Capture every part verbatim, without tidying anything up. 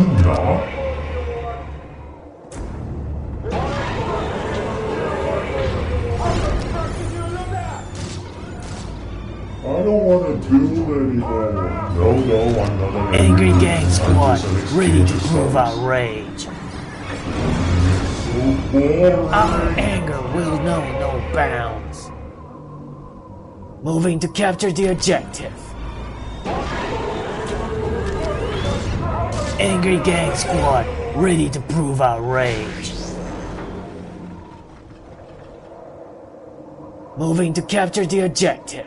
Judah. I don't want to do anything. No, no, I'm not. Angry Gang Squad, ready to prove our rage. Our anger will know no bounds. Moving to capture the objective. Angry Gang Squad, ready to prove our rage. Moving to capture the objective.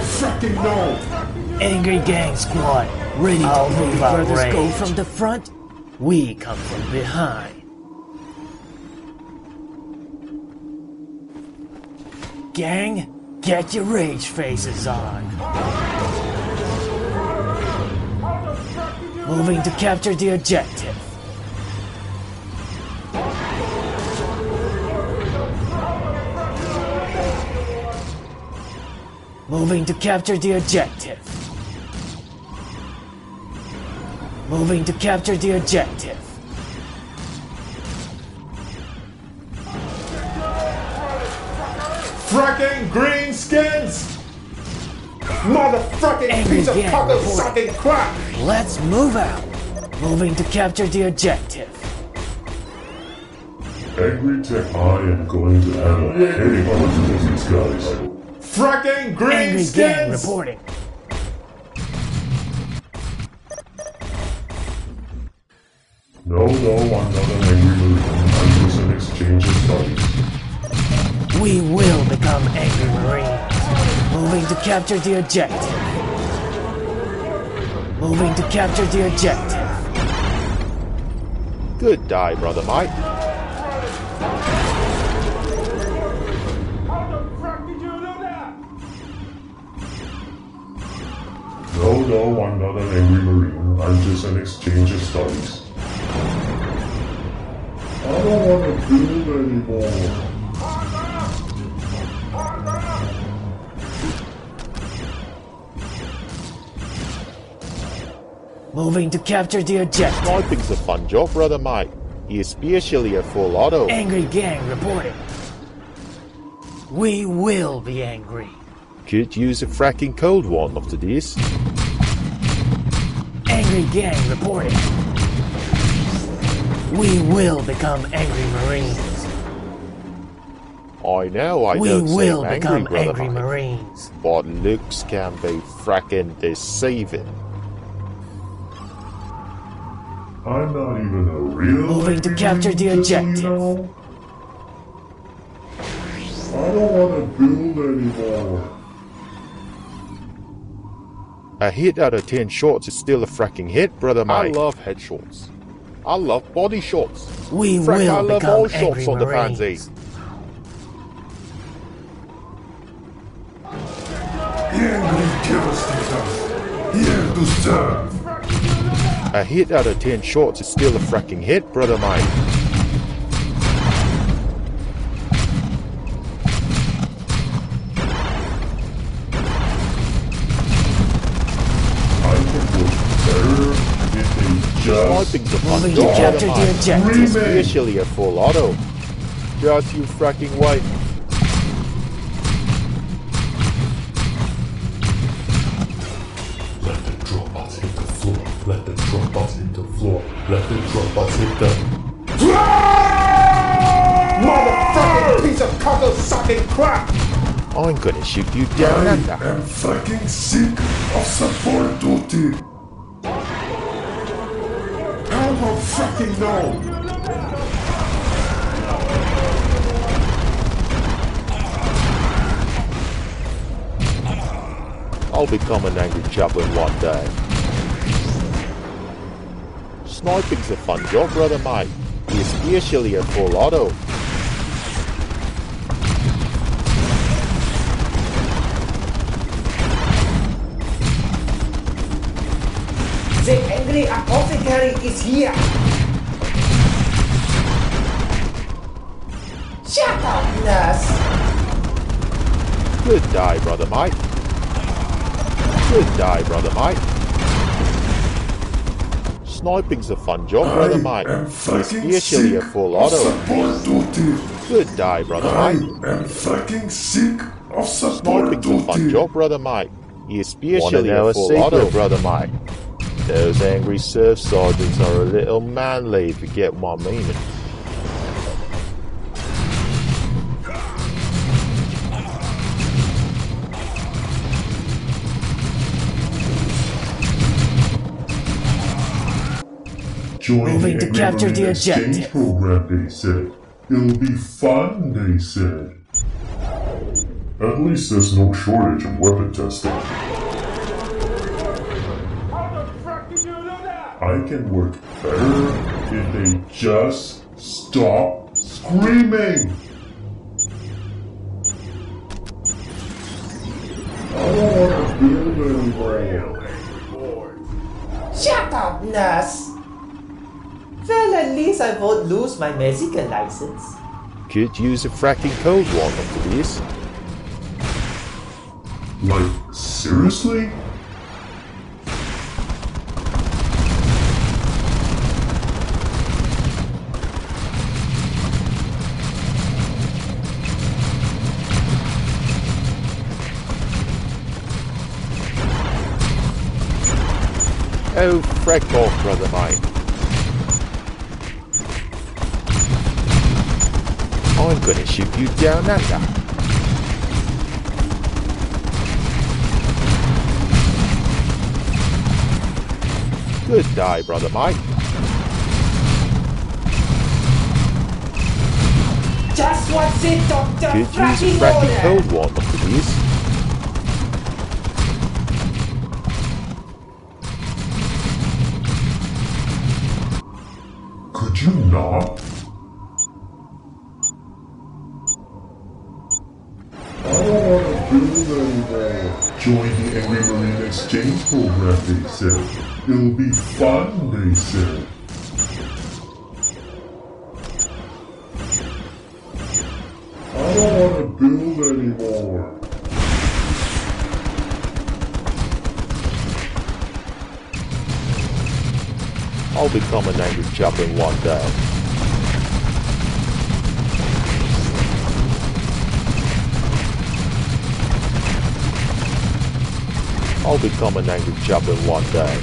Fucking no! Angry Gang Squad, ready to move our brothers range. Go from the front, we come from behind. Gang, get your rage faces on. Moving to capture the objective. Moving to capture the objective. Moving to capture the objective. Fracking green skins! Motherfucking Angry piece of cock sucking crap! Let's move out! Moving to capture the objective. Angry Tech, I am going to handle any one of these guys. Fracking green Angry skins! Gang reporting. No, no, I'm not an angry marine. I'm just an exchange of bodies. We will become angry marines. Moving to capture the objective. Moving to capture the objective. Good die, brother Mike. No, no, I'm not an angry marine. I'm just an exchange of stories. I don't want to build anymore. Moving to capture the objective. Sniping's a fun job, brother Mike. Especially a full auto. Angry Gang reporting. We will be angry. Could use a fracking cold one after this. Angry Gang reporting. We will become angry marines. I know I we don't will seem become angry, angry marines. But looks can be fracking deceiving. I'm not even a real. Moving to capture the objective. Now. I don't want to build anymore. A hit out of ten shots is still a fracking hit, brother Mike. I love headshots. I love body shots. We Frack, will I love become all shots on the pansy. Here to serve. A hit out of ten shots is still a fracking hit, brother Mike. Sniping's a fun job. Moving to capture the objective. Especially a full auto. Just you fracking white. Let the dropouts hit the floor. Let the dropouts hit the floor. Let the dropouts hit the... Motherfucking piece of cock sucking crap! I'm gonna shoot you down at that. I am fucking sick of support duty. Oh, fucking no! I'll become an angry chaplain one day. Sniping's a fun job, brother mate. Especially a full auto. The angry apothecary is here! Shut up, nurse! Good day, brother Mike. Good day, brother mate. Sniping's a fun job, I brother mate. Here shall you full auto. Good day, brother I mate. I am fucking sick of support Sniping's duty. A fun job, brother mate. Especially a full auto, brother mate. Those angry surf sergeants are a little manly, if you get my meaning. Moving to capture the objective program, they said. It'll be fun, they said. At least there's no shortage of weapon testing. How the fuck did you do that? I can work better if they just stop screaming. I don't want to build anymore. Shut up, nurse. Well, at least I won't lose my Mexican license. Could use a fracking code warning for this. Like, seriously? Oh, frack off, brother mate. I'm gonna shoot you down under. Good day, brother mate. Just what's it, Doctor? Could use a fracking cold one for this. Could you not? Join the Angry Marine Exchange program, they said. It'll be fun, they said. I don't want to build anymore. I'll become an angry chaplain one day. I'll become an angry chaplain one day.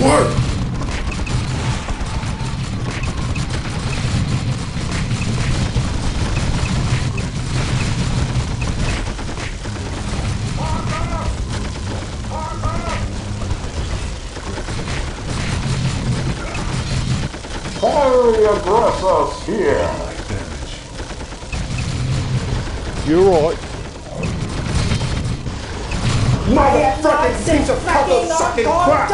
What? Us here. You're right. Motherfucking piece of cover sucking crap!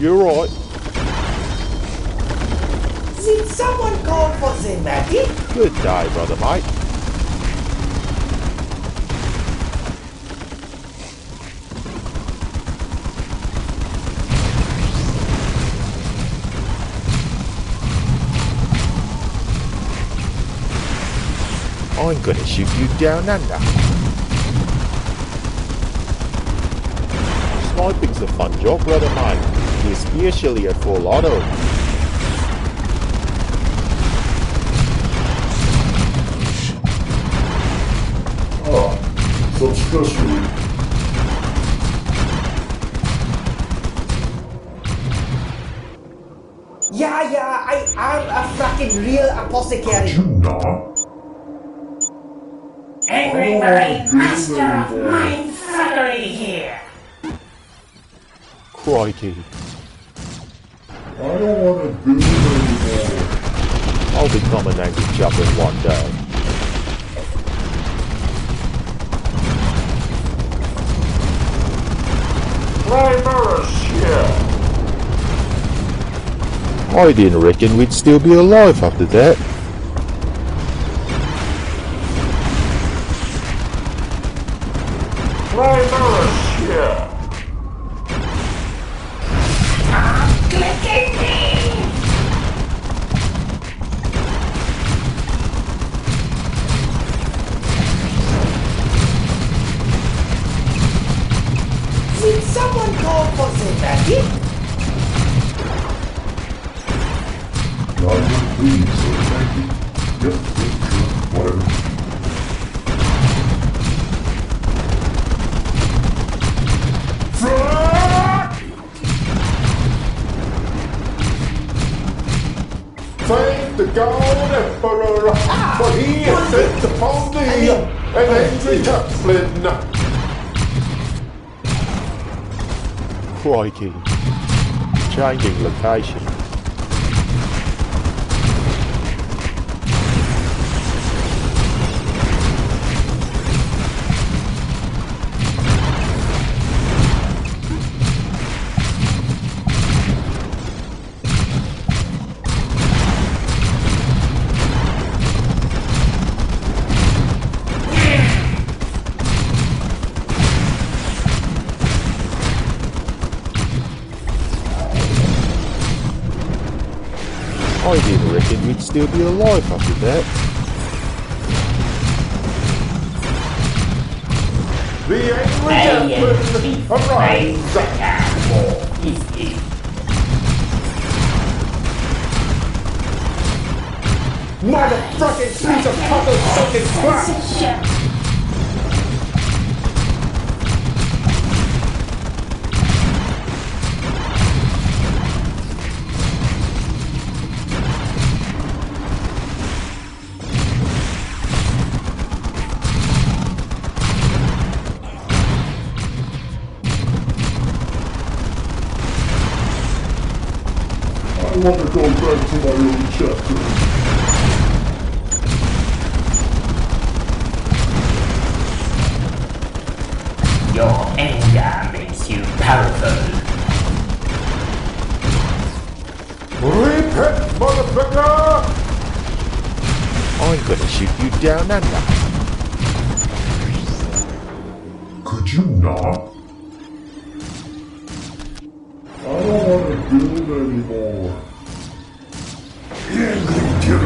You're right. Did someone call for the medic? Good day, brother mate. I'm gonna shoot you down under. Sniping's a fun job, brother mate. Especially at full auto. Ah, so special. Yeah, yeah, I am a fucking real apothecary. Could you not? Angry Marine, master of mindfuckery here! Crikey. I don't want to do it anymore. I'll become an angry chaplain one day. Primaris here! I didn't reckon we'd still be alive after that. Primaris here! opportunity. God, please, thank you. Yep, whatever. Thank the God Emperor, ah, for he has sent upon thee an angry chaplain. Crikey. Changing location. I didn't reckon we'd still be alive after that. The angry gentleman arrives. Motherfucking piece of puzzle fucking crap! I want to go back to my own chapter. Your anger makes you powerful. Repent, motherfucker! I'm gonna shoot you down under. Could you not? I don't want to build anymore. Here you give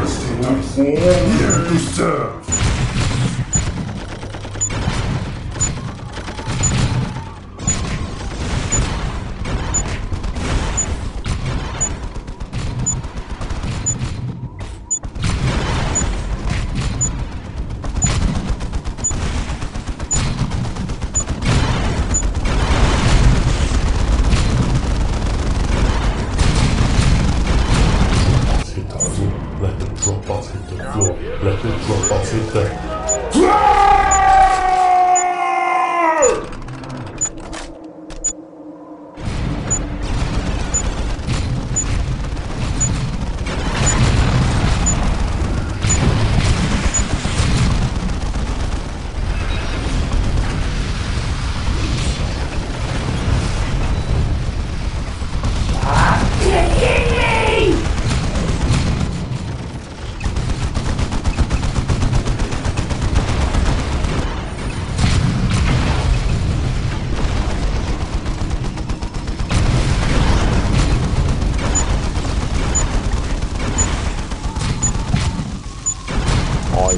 us the life form, here you serve. Let it drop off it there.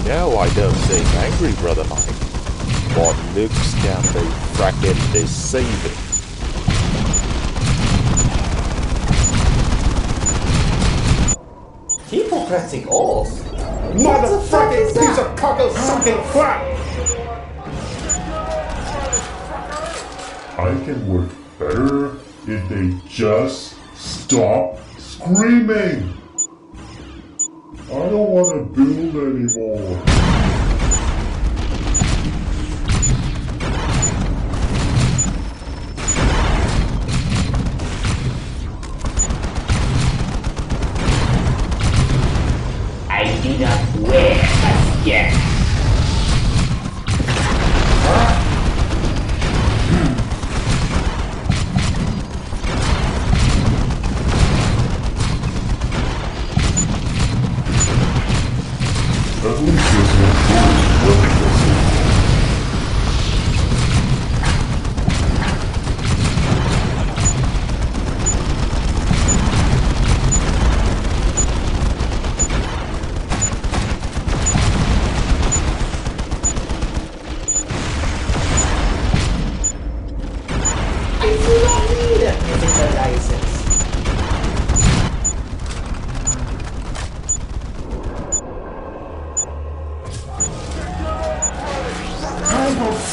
No, I don't seem angry, Brother Mike. What looks can be fracking deceiving. Hippocratic oath? Motherfucking piece of cockle-sucking crap! I can work better if they just stop screaming! I don't want to build anymore. I do not wear a skin. Huh? I do not need it!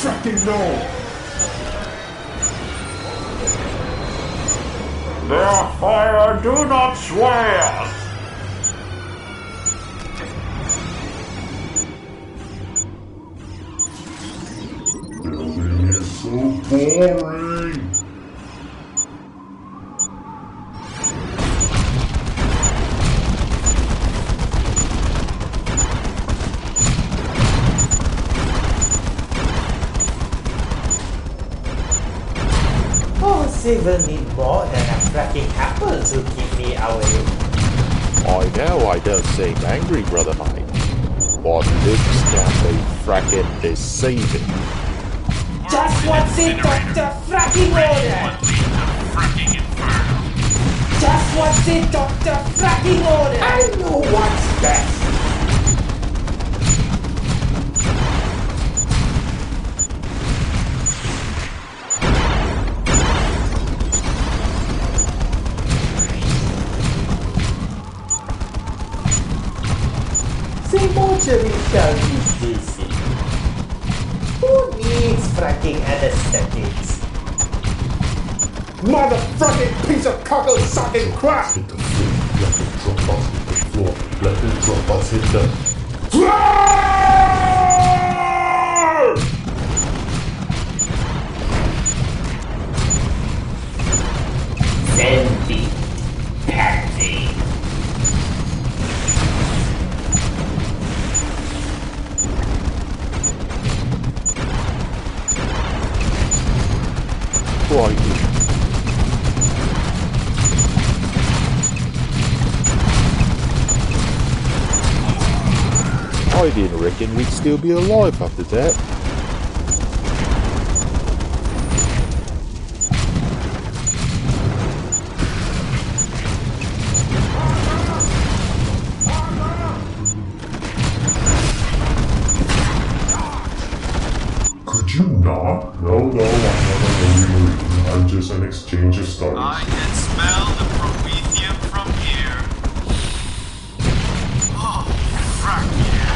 fucking know. Therefore, do not swear. Building is so boring. Even need more than a fracking apple to keep me away. I know I don't seem angry, Brother Mike, but looks can be fracking deceiving. Just what's in Doctor Fracking Order? Just what's in Doctor Fracking Order? I know what's best. Who needs fracking anesthetics? Motherfucking piece of cockle sucking crap! Hit the floor, let it drop off, hit the floor, let it drop off, hit the floor! Sandy, Patsy. Right. I didn't reckon we'd still be alive after that. Could you not? No, no, I never knew you were. I'm just an exchange of stories. I can smell the promethium from here. Oh, fuck yeah.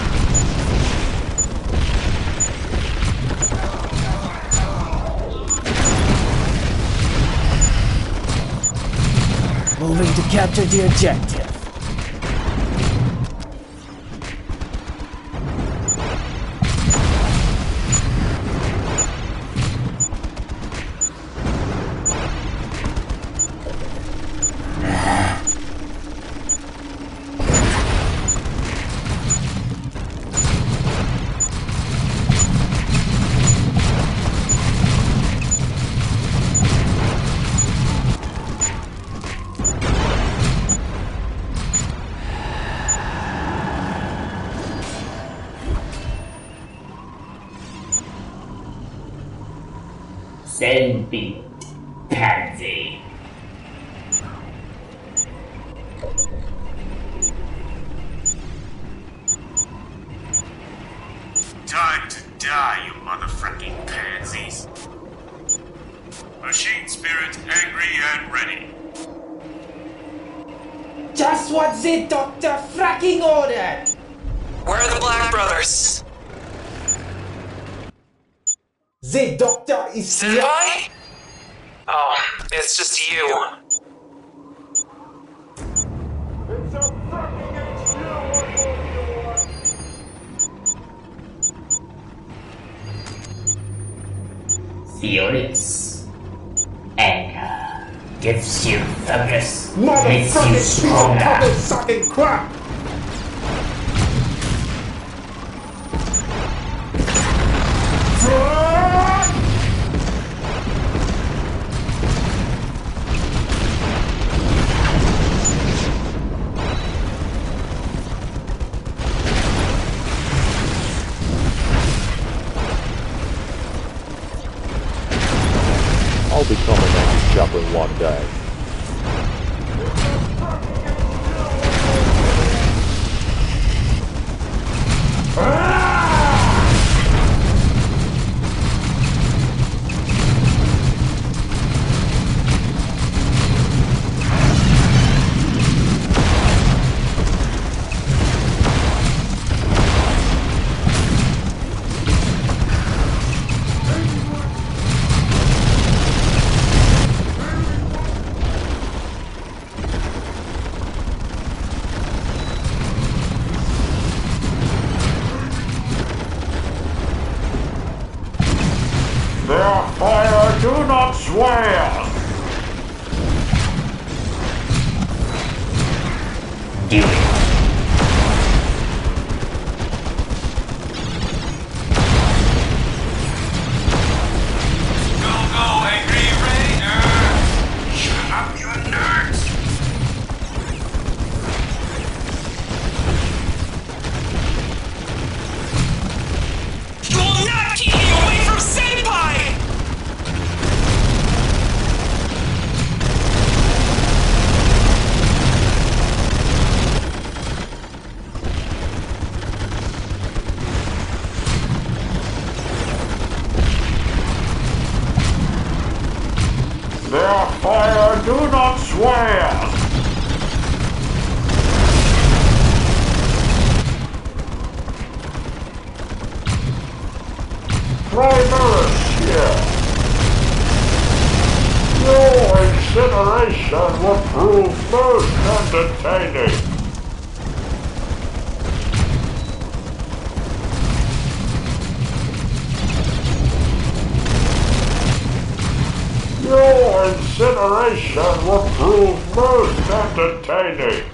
Moving to capture the objective. Be pansy. Time to die, you motherfucking pansies. Machine spirit angry and ready. Just what's it, Doctor Fracking Order? Where are the Black Brothers? The Doctor is here. I? Oh, it's just you. It's a fucking H Q! Furious. Anger gives you focus. Motherfucking piece of cover sucking crap! One day. Therefore, do not swear. Do it. Therefore, do not swear! Primary here. Your incineration will prove most entertaining. Your incineration will prove most entertaining.